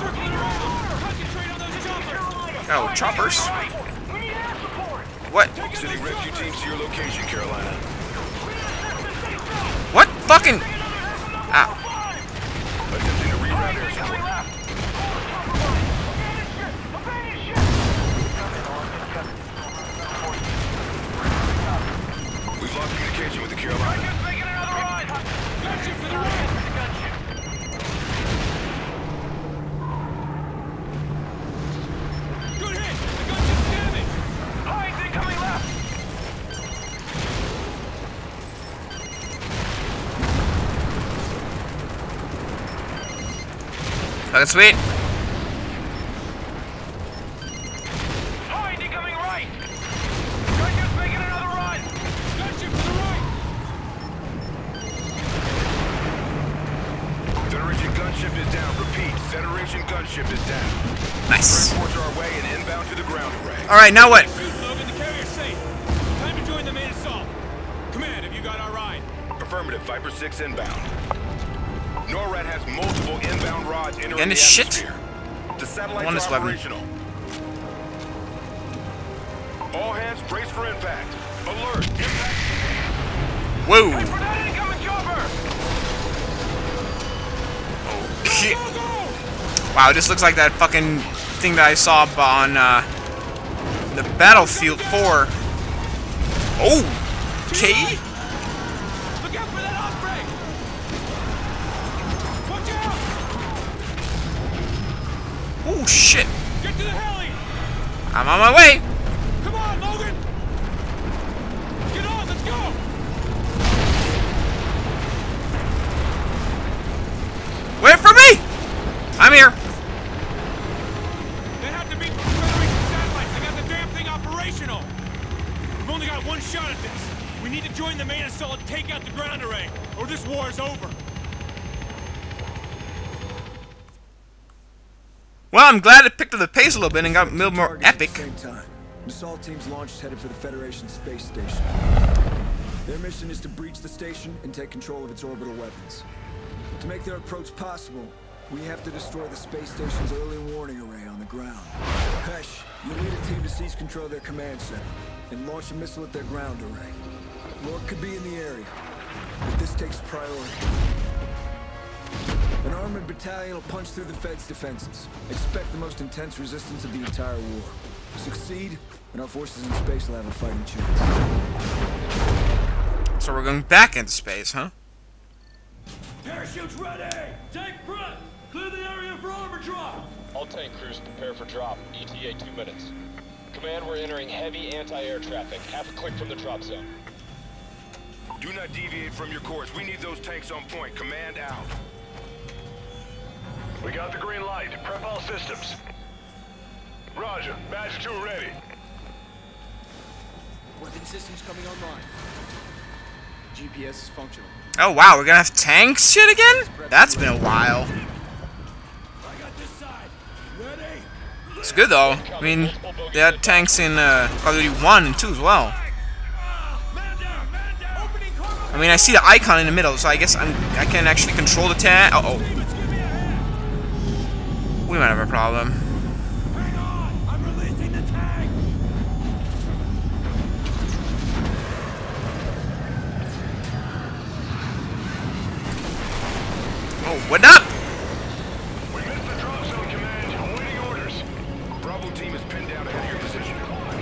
Circling around. Concentrate on those choppers. Oh, choppers? What? Sending rescue teams to your location, Carolina. What fucking? Ah. Attempting to reroute air support. We've lost communication with the Carolina. Action for the red. That's sweet. Hind coming right. Gunships making another run. Gunship to the right. Federation gunship is down. Repeat. Federation gunship is down. Nice. Transports our way and inbound to the ground array. All right, now what? Logan, the carrier's safe. Time to join the main assault. Command, have you got our ride? Affirmative. Viper 6 inbound. NORAD has multiple inbound rods entering the atmosphere. The satellites are operational. All hands brace for impact. Alert! Impact! Whoa! Wait for that incoming chopper! Oh shit! Wow, this looks like that fucking thing that I saw on the Battlefield 4. Oh! Okay. Oh shit! Get to the heli. I'm on my way. Come on, Logan. Get on, let's go. Wait for me. I'm here. They have to beat the Federation satellites. They got the damn thing operational. We've only got one shot at this. We need to join the main assault and take out the ground array, or this war is over. Well, I'm glad it picked up the pace a little bit and got a little more epic. At the same time, assault teams launched headed for the Federation space station. Their mission is to breach the station and take control of its orbital weapons. To make their approach possible, we have to destroy the space station's early warning array on the ground. Hesh, you lead a team to seize control of their command center and launch a missile at their ground array. Rorke could be in the area, but this takes priority. An armored battalion will punch through the Fed's defenses. Expect the most intense resistance of the entire war. Succeed, and our forces in space will have a fighting chance. So we're going back into space, huh? Parachutes ready! Take front! Clear the area for armor drop! All tank crews prepare for drop. ETA 2 minutes. Command, we're entering heavy anti-air traffic. Half a click from the drop zone. Do not deviate from your course. We need those tanks on point. Command out. We got the green light. Prep all systems. Roger. Batch 2 ready. Weapon systems coming online. GPS is functional. Oh wow, we're gonna have tanks shit again? That's been a while. I got this side. Ready? It's good though. I mean, they had tanks in Call of Duty 1 and 2 as well. I mean, I see the icon in the middle, so I guess I can actually control the tank. Uh oh. We might have a problem. Hang on! I'm releasing the tank! Oh, what up? We missed the drop zone, Command. Awaiting orders. Bravo team is pinned down ahead of your position. We're under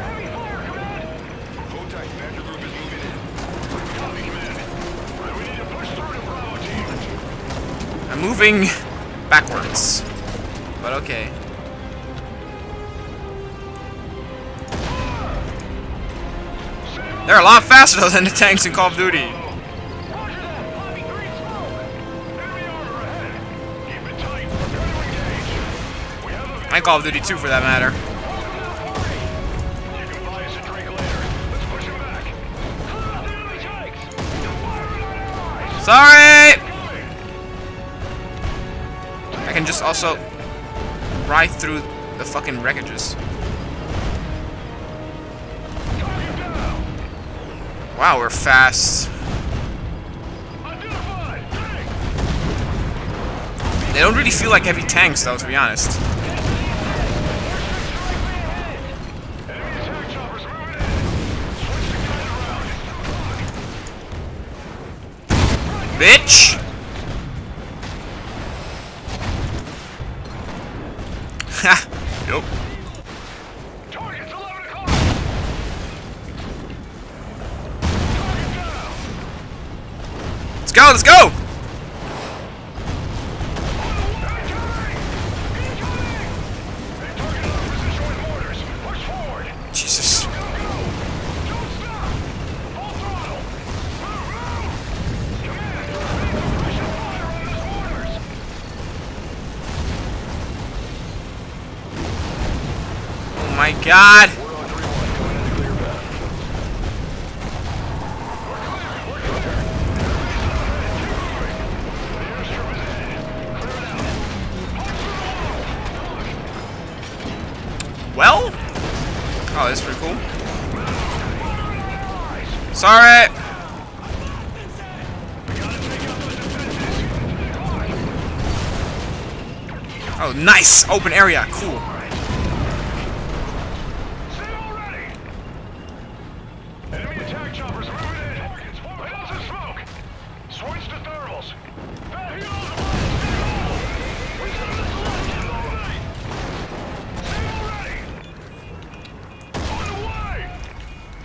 heavy fire, Command! Hold tight, Badger group is moving in. Copy, Command. We need to push through to Bravo team. I'm moving backwards. But okay. They're a lot faster though than the tanks in Call of Duty. And Call of Duty 2 for that matter. Sorry! I can just also right through the fucking wreckages. Wow, we're fast. They don't really feel like heavy tanks, though, to be honest. Bitch! Ha! Nope. Let's go! Let's go! My God! Well? Oh, that's pretty cool. Sorry! Oh, nice! Open area, cool.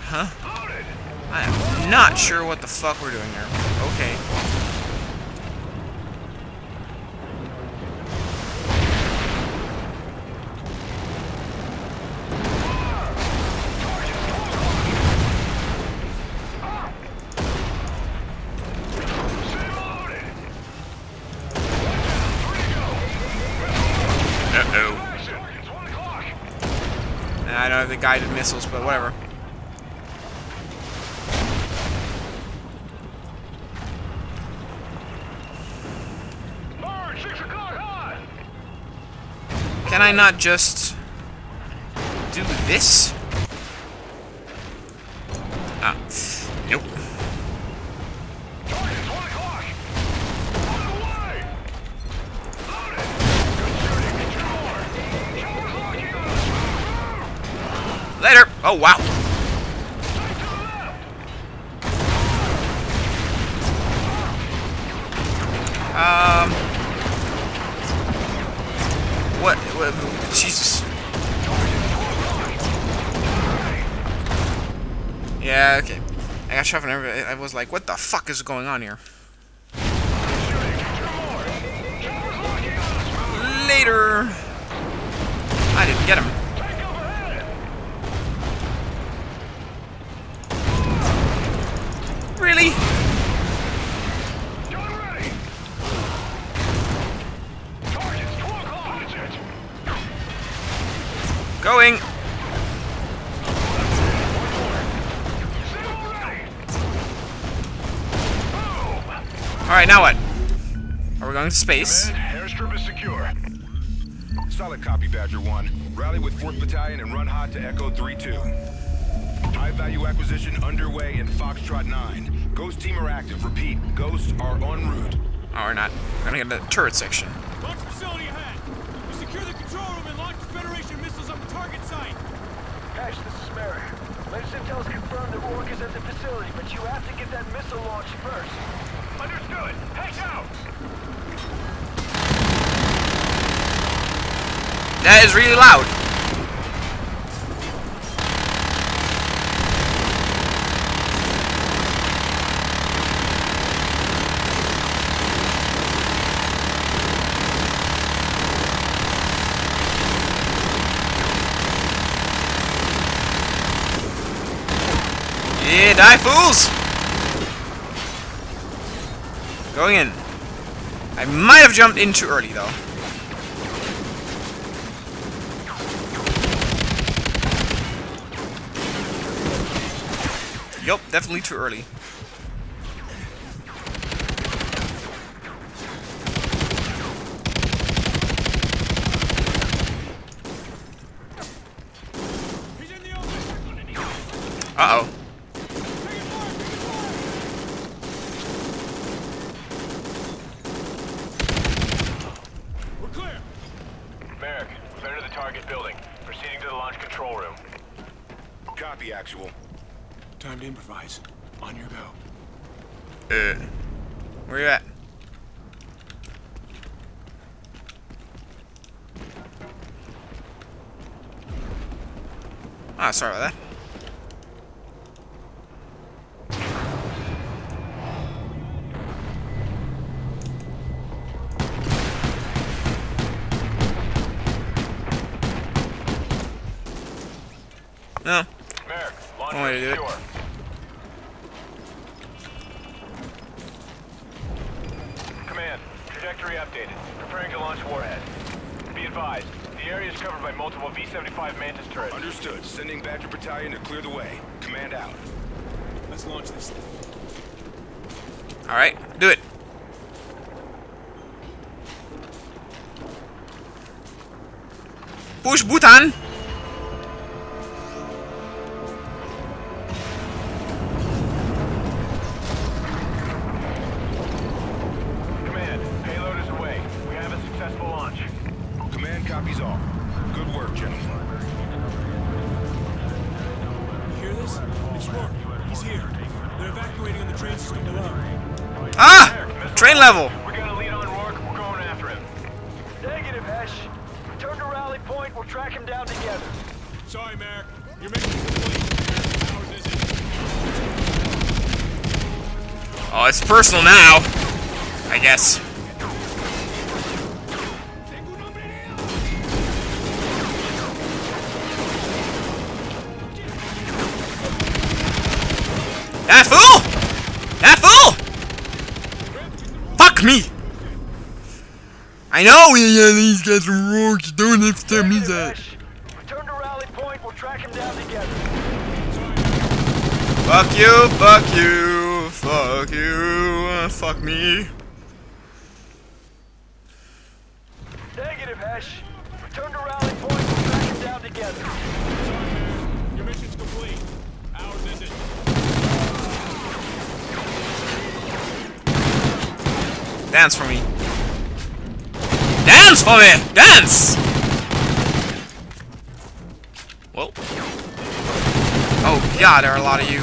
Huh? I am not sure what the fuck we're doing here. Okay. Uh-oh. I don't have the guided missiles, but whatever. Can I not just do this? Ah, nope. Later. Oh wow. What? Jesus. Yeah, okay. I got shot from everybody. I was like, what the fuck is going on here? Later. I didn't get him. Really? Going. Alright, now what? Are we going to space? Airstrip is secure. Solid copy, Badger 1. Rally with 4th Battalion and run hot to Echo 3-2. High-value acquisition underway in Foxtrot 9. Ghost team are active. Repeat, ghosts are en route. Oh, we're not. We're gonna get to the turret section. Launch facility ahead. We secure the control room and launch Federation missiles on the target site. Hesh, this is Merrick. Latest intel has confirmed that Rorke is at the facility, but you have to get that missile launched first. Understood. Hesh out. That is really loud. Yeah, die, fools! Going in. I might have jumped in too early, though. Yup, definitely too early. Uh-oh. target building. Proceeding to the launch control room. Copy, Actual. Time to improvise. On your go. Where you at? Ah, sorry about that. No. Merrick, launch one way to do it. Command, trajectory updated. Preparing to launch warhead. Be advised, the area is covered by multiple V-75 Mantis turrets. Understood. Sending Badger Battalion to clear the way. Command out. Let's launch this thing. Alright, do it. Push button! Copies all. Good work, gentlemen. You hear this? It's Rorke. He's here. They're evacuating on the train system below. Ah! Train level! We're gonna lead on Rorke. We're going after him. Negative, Hesh. Return to rally point. We'll track him down together. Sorry, Merrick. You're making some police. Oh, it's personal now. I guess. That fool! Fuck me! I know these guys are Rorke doing it to me. Return to rally point, we'll track him down together. Fuck you, fuck you, fuck you, fuck me. Negative, Hesh. Return to rally point, we'll track him down together. Sorry, man. Your mission's complete. Ours isn't. Dance for me. Dance for me! Dance! Whoa. Oh god, there are a lot of you.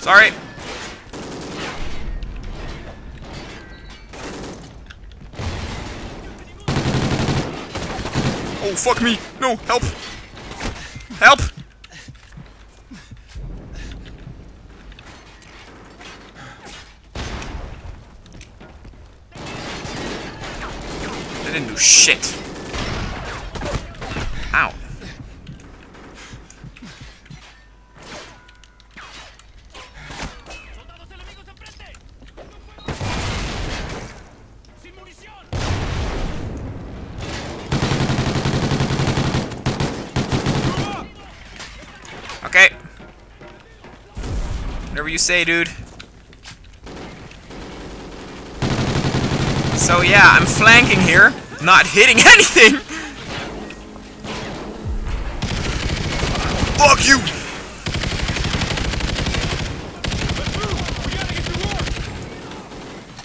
Sorry. Oh fuck me! No, help! Help! I didn't do shit. Ow. Okay. Whatever you say, dude. So yeah, I'm flanking here, not hitting anything. Fuck you!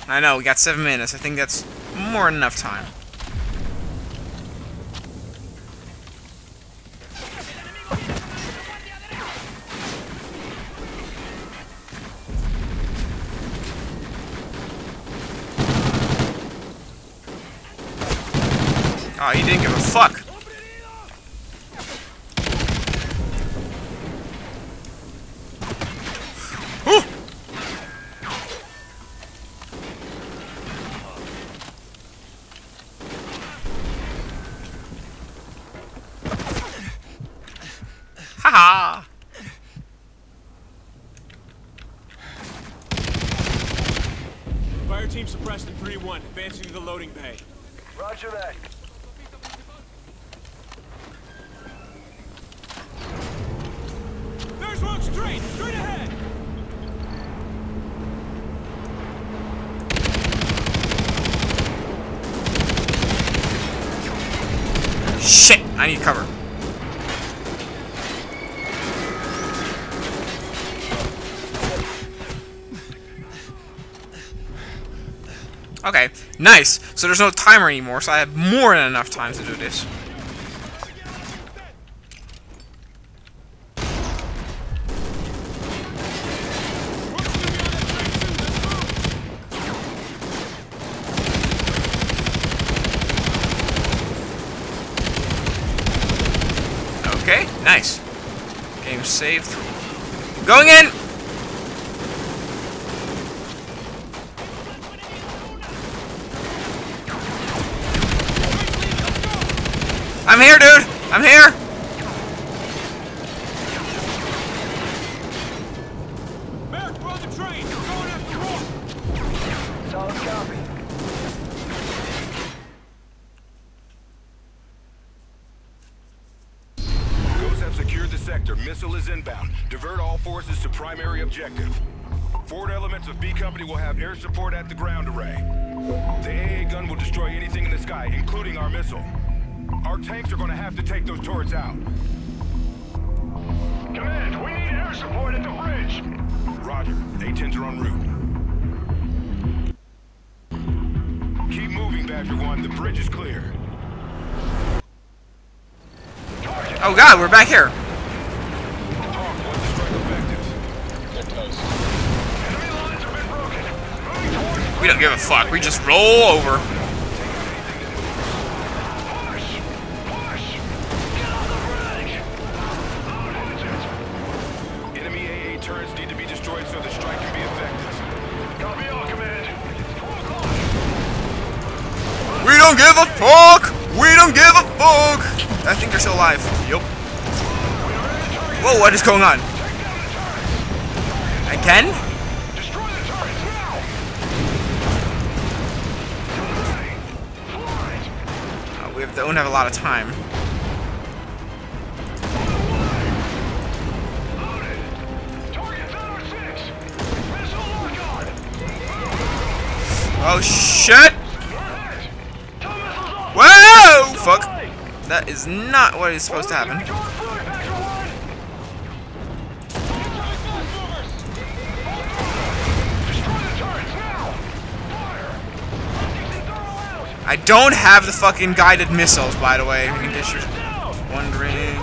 I know, we got 7 minutes. I think that's more than enough time. Oh, you didn't give a fuck. Ooh. Ha ha. Fire team suppressed in 3-1, advancing to the loading bay. Roger that. Straight ahead! Shit! I need cover. Okay, nice. So there's no timer anymore, so I have more than enough time to do this. Okay, nice. Game saved. Going in! I'm here, dude! I'm here! Merrick, we're on the train! We're going after Rorke! Solid copy. Secure the sector. Missile is inbound. Divert all forces to primary objective. Forward elements of B Company will have air support at the ground array. The AA gun will destroy anything in the sky, including our missile. Our tanks are going to have to take those turrets out. Command, we need air support at the bridge. Roger. A-10s are en route. Keep moving, Badger 1. The bridge is clear. Oh god, we're back here. We don't give a fuck. We just roll over. Enemy AA turrets need to be destroyed so the strike can be effective. Copy all, command. We don't give a fuck. We don't give a fuck. I think they're still alive. Yup. Whoa, what is going on? Again? Oh, we don't have a lot of time. Oh shit! Whoa! Fuck. That is not what is supposed to happen. I don't have the fucking guided missiles, by the way, in case you're wondering.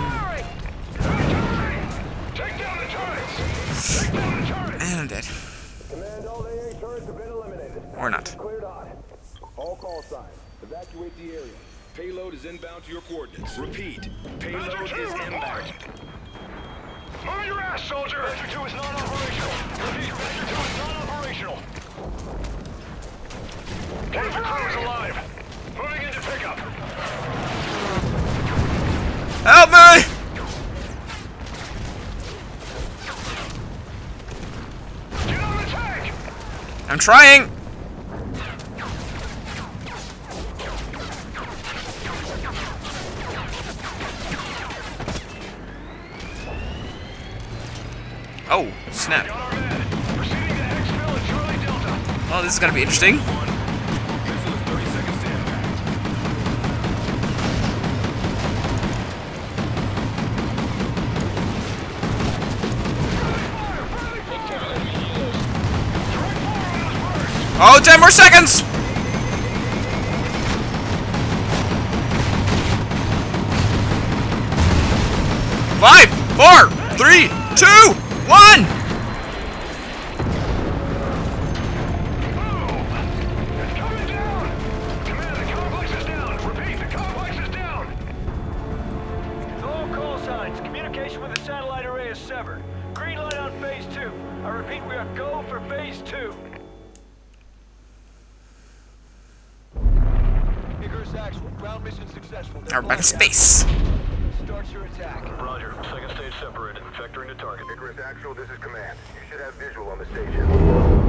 And I'm dead. Or not. All call signs. Evacuate the area. Payload is inbound to your coordinates. Repeat. Payload is inbound. Move your ass, soldier! Badger 2 is not operational. Repeat, Badger 2 is not operational. One of the crew is alive. Moving into pickup. Help me! Get on the tank! I'm trying! Oh, snap. Oh, this is gonna be interesting. Oh, 10 more seconds! Five, four, three, two, one! It's coming down! Command, the complex is down! Repeat, the complex is down! Hello, call signs. Communication with the satellite array is severed. Green light on phase 2. I repeat, we are go for phase 2. Icarus actual. Ground mission successful. Now we're back in space. Start your attack. Roger. Second stage separated. Vectoring to target. Icarus actual, this is command. You should have visual on the station.